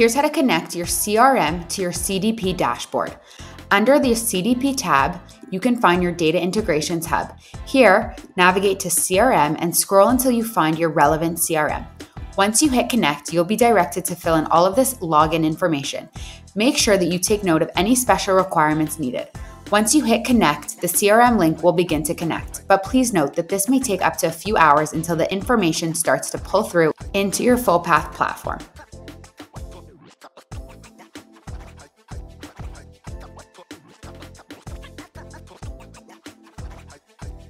Here's how to connect your CRM to your CDP dashboard. Under the CDP tab, you can find your Data Integrations Hub. Here, navigate to CRM and scroll until you find your relevant CRM. Once you hit connect, you'll be directed to fill in all of this login information. Make sure that you take note of any special requirements needed. Once you hit connect, the CRM link will begin to connect, but please note that this may take up to a few hours until the information starts to pull through into your Fullpath platform.